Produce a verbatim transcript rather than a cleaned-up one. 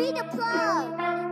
be the plug.